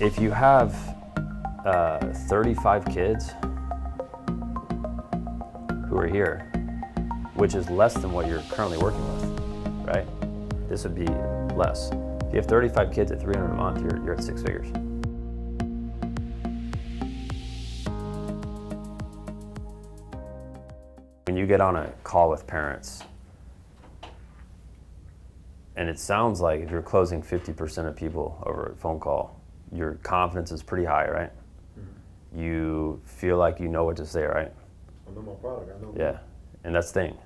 If you have 35 kids who are here, which is less than what you're currently working with, right? This would be less. If you have 35 kids at $300 a month, you're at six figures. When you get on a call with parents, and it sounds like if you're closing 50% of people over a phone call, your confidence is pretty high, right? Mm-hmm. You feel like you know what to say, right? I know my product, I know. Yeah, and that's the thing,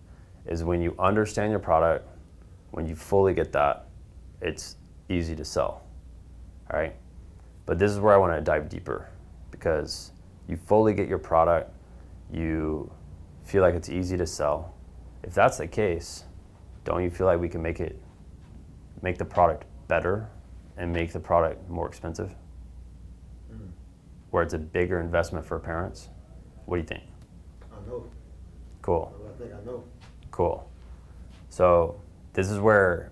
is when you understand your product, when you fully get that, it's easy to sell, all right? But this is where I want to dive deeper, because you fully get your product, you feel like it's easy to sell. If that's the case, don't you feel like we can make the product better and make the product more expensive? Mm-hmm. Where it's a bigger investment for parents? What do you think? I know. Cool. I think I know. Cool. So this is where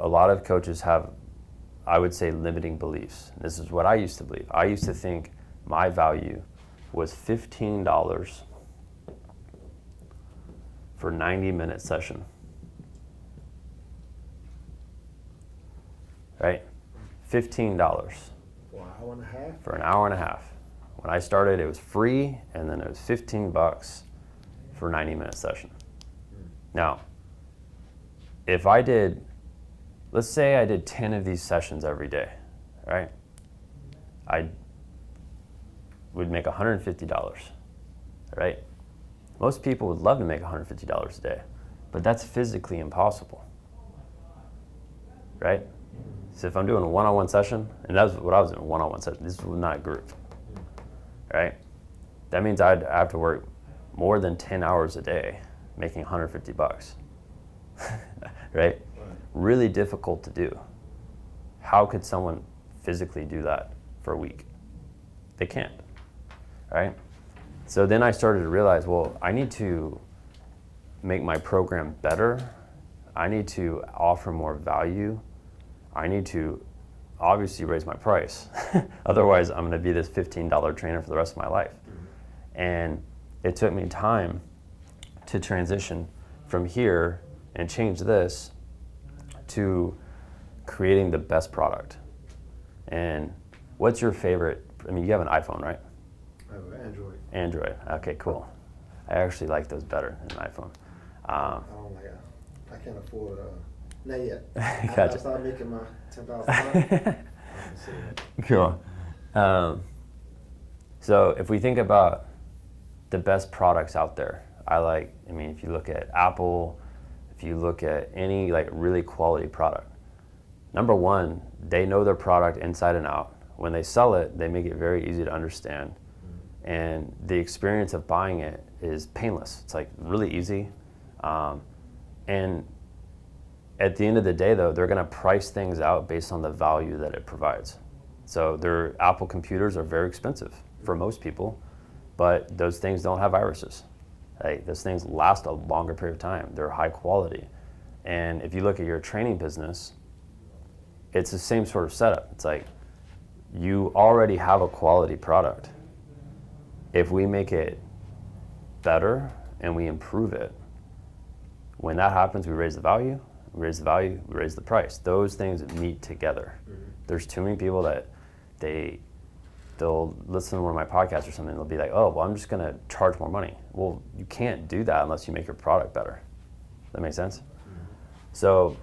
a lot of coaches have, I would say, limiting beliefs. This is what I used to believe. I used to think my value was $15 for a 90-minute session. Right? $15. For an hour and a half? For an hour and a half. When I started, it was free, and then it was 15 bucks for a 90-minute session. Now, if I did, let's say I did 10 of these sessions every day, right? I would make $150, right? Most people would love to make $150 a day, but that's physically impossible, right? So if I'm doing a one-on-one session, and that's what I was doing, one-on-one session, this was not a group, right? That means I'd have to work more than 10 hours a day making 150 bucks, right? Really difficult to do. How could someone physically do that for a week? They can't, right? So then I started to realize, well, I need to make my program better. I need to offer more value. I need to obviously raise my price. Otherwise, I'm going to be this $15 trainer for the rest of my life. And it took me time to transition from here and change this to creating the best product. And what's your favorite? I mean, you have an iPhone, right? I have an Android. Android. Okay, cool. I actually like those better than an iPhone. I don't like it. I can't afford. Not yet. Gotcha. I started making my $10,000. Cool. So if we think about the best products out there, I mean, if you look at Apple, if you look at any like really quality product, number one, they know their product inside and out. When they sell it, they make it very easy to understand. Mm-hmm. And the experience of buying it is painless. It's like really easy. And at the end of the day, though, they're going to price things out based on the value that it provides. So their Apple computers are very expensive for most people, but those things don't have viruses. Like, those things last a longer period of time. They're high quality. And if you look at your training business, it's the same sort of setup. It's like you already have a quality product. If we make it better and we improve it, when that happens, we raise the value. We raise the value, we raise the price. Those things meet together. Mm-hmm. There's too many people that they'll listen to one of my podcasts or something, and they'll be like, oh, well, I'm just going to charge more money. Well, you can't do that unless you make your product better. Does that make sense? Mm-hmm. So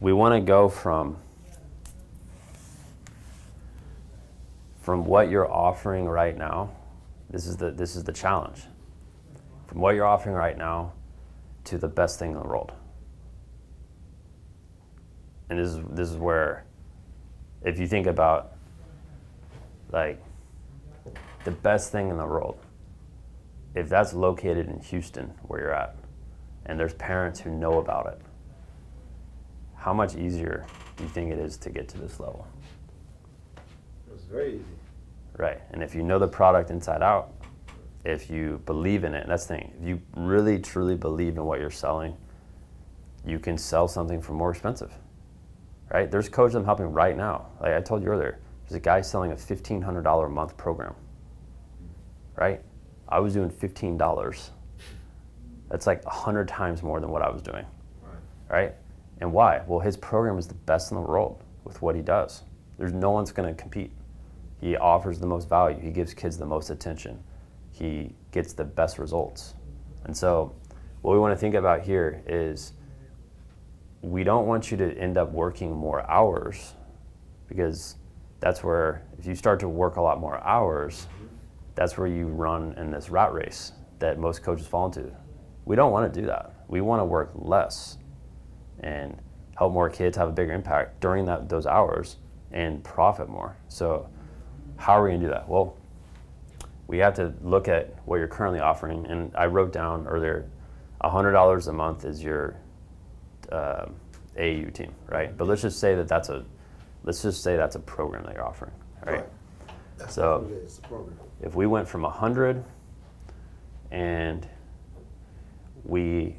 we want to go from what you're offering right now. This is the challenge. From what you're offering right now to the best thing in the world. And this is where, if you think about like the best thing in the world, if that's located in Houston where you're at, and there's parents who know about it, how much easier do you think it is to get to this level? It's very easy. Right, and if you know the product inside out, if you believe in it, and that's the thing, if you really truly believe in what you're selling, you can sell something for more expensive. right? There's coaches I'm helping right now. Like I told you earlier, there's a guy selling a $1,500 a month program, right? I was doing $15. That's like 100 times more than what I was doing, right? And why? Well, his program is the best in the world with what he does. There's no one's going to compete. He offers the most value. He gives kids the most attention. He gets the best results. And so what we want to think about here is we don't want you to end up working more hours, because that's where, if you start to work a lot more hours, that's where you run in this rat race that most coaches fall into. We don't want to do that. We want to work less and help more kids have a bigger impact during those hours and profit more. So how are we going to do that? Well, we have to look at what you're currently offering. And I wrote down earlier, $100 a month is your AAU team, right? But let's just say that that's a program that you're offering, right? That's so it is, program. If we went from 100 and we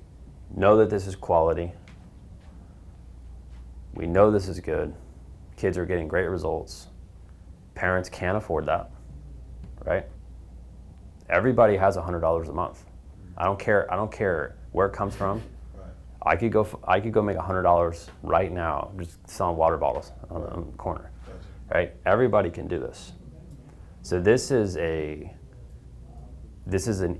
know that this is quality, we know this is good, kids are getting great results, parents can't afford that, right? Everybody has $100 a month. I don't care where it comes from. Right. I could go make $100 right now just selling water bottles on the corner, right? Everybody can do this. So this is an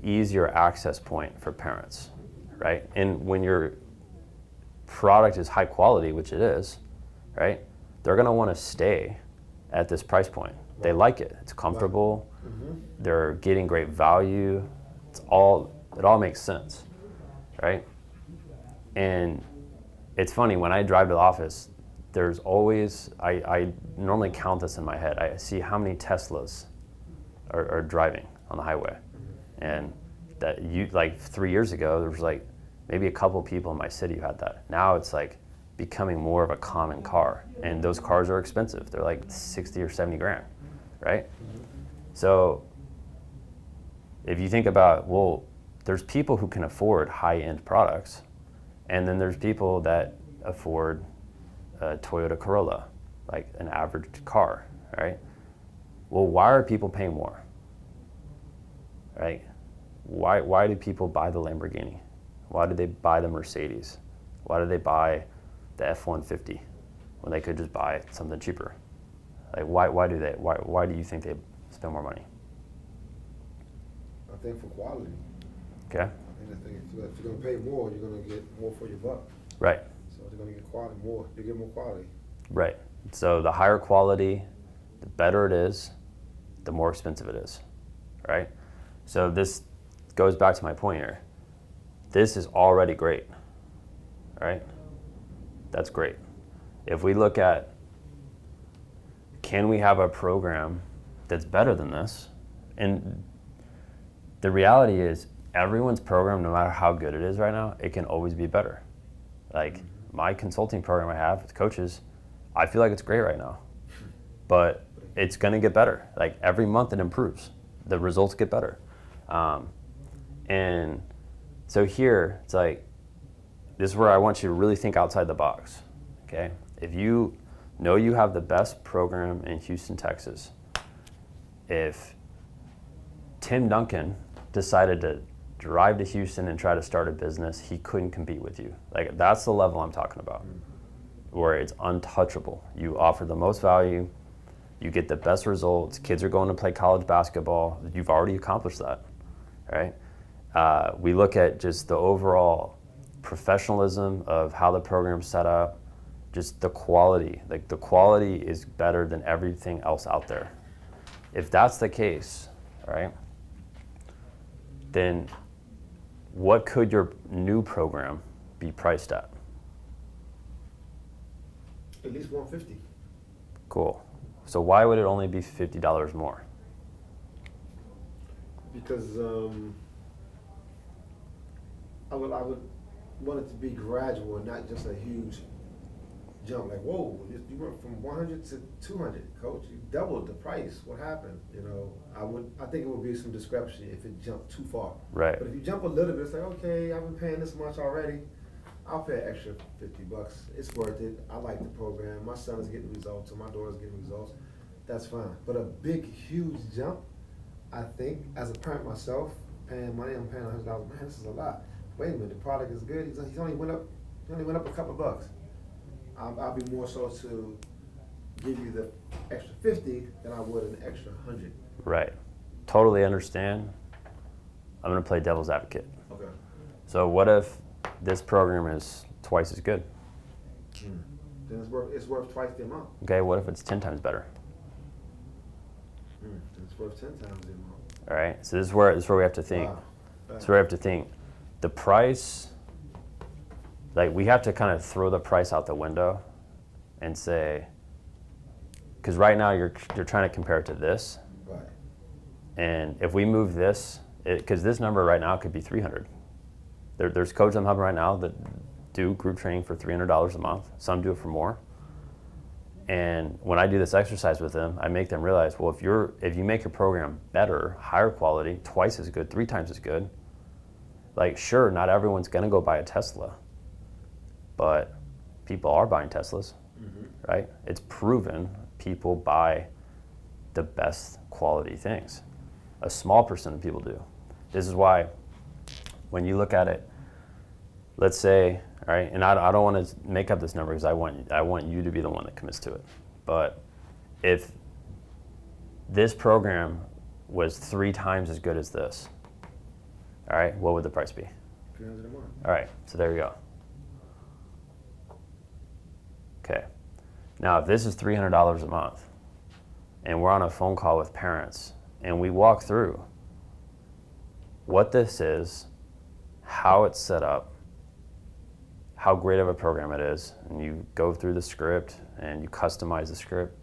easier access point for parents, right? And when your product is high quality, which it is, right? They're gonna wanna stay at this price point. Right. They like it, it's comfortable, right. Mm-hmm. They're getting great value, it all makes sense, right? And it's funny, when I drive to the office, there's always, I normally count this in my head, I see how many Teslas are driving on the highway. And that like 3 years ago, there was like maybe a couple people in my city who had that. Now it's like becoming more of a common car, and those cars are expensive. They're like 60 or 70 grand, right? So if you think about, well, there's people who can afford high-end products, and then there's people that afford a Toyota Corolla, like an average car, right? Well, why are people paying more? Right? Why do people buy the Lamborghini? Why do they buy the Mercedes? Why do they buy the F-150 when they could just buy something cheaper? Like why do you think they spend more money? I think for quality. Okay. If you're gonna pay more, you're gonna get more for your buck. Right. So they're gonna get quality more. You get more quality. Right. So the higher quality, the better it is, the more expensive it is, right? So this goes back to my point here. This is already great, right? That's great. If we look at, can we have a program that's better than this? And the reality is everyone's program, no matter how good it is right now, it can always be better. Like my consulting program I have with coaches, I feel like it's great right now, but it's gonna get better. Like every month it improves. The results get better. And so here, it's like, this is where I want you to really think outside the box, okay? If you know you have the best program in Houston, Texas, if Tim Duncan decided to drive to Houston and try to start a business, he couldn't compete with you. Like, that's the level I'm talking about, where it's untouchable. You offer the most value, you get the best results, kids are going to play college basketball, you've already accomplished that, right? We look at just the overall professionalism of how the program's set up, just the quality. Like the quality is better than everything else out there. If that's the case, right, then what could your new program be priced at? At least $150. Cool. So why would it only be $50 more? Because I would want it to be gradual and not just a huge jump. Like, whoa, you went from 100 to 200, coach. You doubled the price. What happened? You know, I think it would be some discrepancy if it jumped too far. Right. But if you jump a little bit, it's like, okay, I've been paying this much already. I'll pay an extra $50. It's worth it. I like the program. My son is getting results, and my daughter's getting results. That's fine. But a big, huge jump, I think, as a parent myself, paying money, I'm paying $100. Man, this is a lot. Wait a minute, the product is good. He's only went up. He only went up a couple of bucks. I'll be more so to give you the extra 50 than I would an extra 100. Right. Totally understand. I'm going to play devil's advocate. Okay. So what if this program is twice as good? Then it's worth twice the amount. Okay, what if it's 10 times better? Then it's worth 10 times the amount. All right, so this is where we have to think. Wow. This is where we have to think. The price, like we have to kind of throw the price out the window and say, because right now you're trying to compare it to this. Right. And if we move this, because this number right now could be 300. There's coaches I'm helping right now that do group training for $300 a month. Some do it for more. And when I do this exercise with them, I make them realize, well, if you make your program better, higher quality, twice as good, 3 times as good, like sure, not everyone's gonna go buy a Tesla, but people are buying Teslas, right? It's proven people buy the best quality things. A small percent of people do. This is why when you look at it, let's say, all right, and I don't want to make up this number because I want you to be the one that commits to it. But if this program was 3 times as good as this, all right, what would the price be? $300 a month. All right, so there you go. Okay. Now, if this is $300 a month and we're on a phone call with parents and we walk through what this is, how it's set up, how great of a program it is, and you go through the script and you customize the script,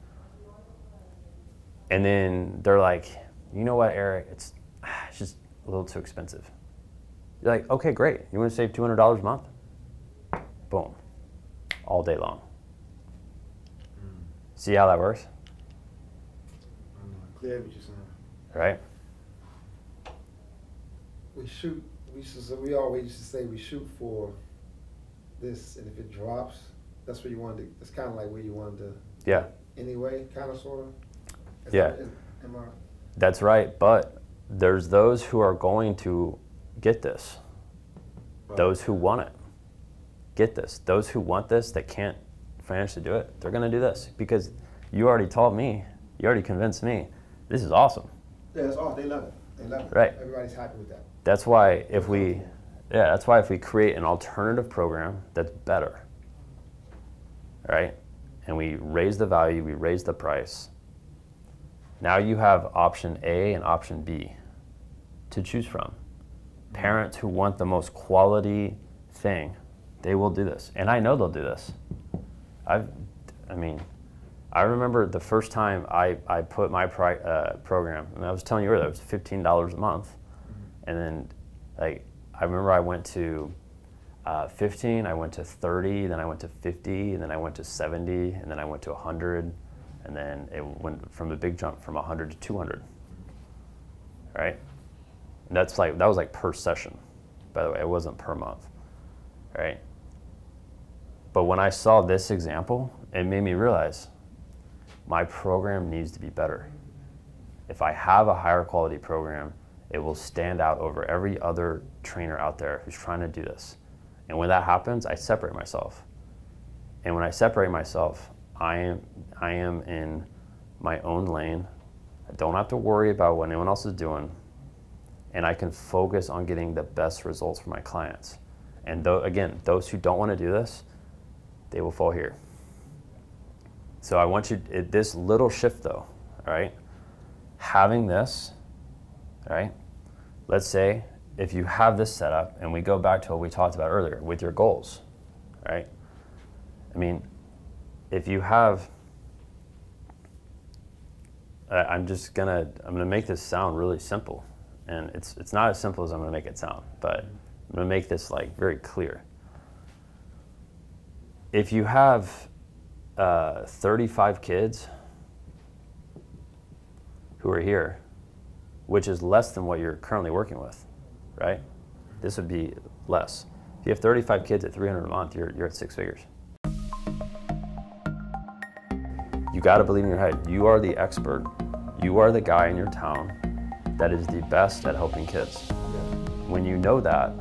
and then they're like, you know what, Eric, it's just a little too expensive. You're like, okay, great. You want to save $200 a month? Boom. All day long. See how that works? Clear what you're saying. Right? We always used to say we shoot for this, and if it drops, that's where you wanted to, it's kind of like where you wanted to. Yeah. Anyway, kind of, sort of. Is, yeah. Am I? That's right, but there's those who are going to get this. Right. Those who want it, get this. Those who want this that can't financially do it, they're going to do this because you already told me, you already convinced me, this is awesome. Yeah, it's awesome. They love it. They love it. Right. Everybody's happy with that. That's why if we, yeah, that's why if we create an alternative program that's better, right, and we raise the value, we raise the price, now you have option A and option B to choose from. Parents who want the most quality thing, they will do this. And I know they'll do this. I remember the first time I put my program, and I was telling you earlier, it was $15 a month. And then, like, I remember I went to 15, I went to 30, then I went to 50, and then I went to 70, and then I went to 100, and then it went from a big jump from 100 to 200, right? And that's like, that was like per session, by the way, it wasn't per month, right? But when I saw this example, it made me realize my program needs to be better. If I have a higher quality program, it will stand out over every other trainer out there who's trying to do this. And when that happens, I separate myself. And when I separate myself, I am in my own lane. I don't have to worry about what anyone else is doing. And I can focus on getting the best results for my clients. And again, those who don't want to do this, they will fall here. So I want you, this little shift though, all right? Having this, all right? Let's say if you have this set up and we go back to what we talked about earlier with your goals, right? I mean, if you have, I'm gonna make this sound really simple, and it's not as simple as I'm gonna make it sound, but I'm gonna make this like very clear. If you have 35 kids who are here, which is less than what you're currently working with, right? This would be less. If you have 35 kids at 300 a month, you're at 6 figures. You gotta believe in your head. You are the expert. You are the guy in your town that is the best at helping kids. Yeah. When you know that,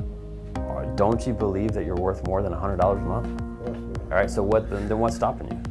don't you believe that you're worth more than $100 a month? Yeah. All right, so then what's stopping you?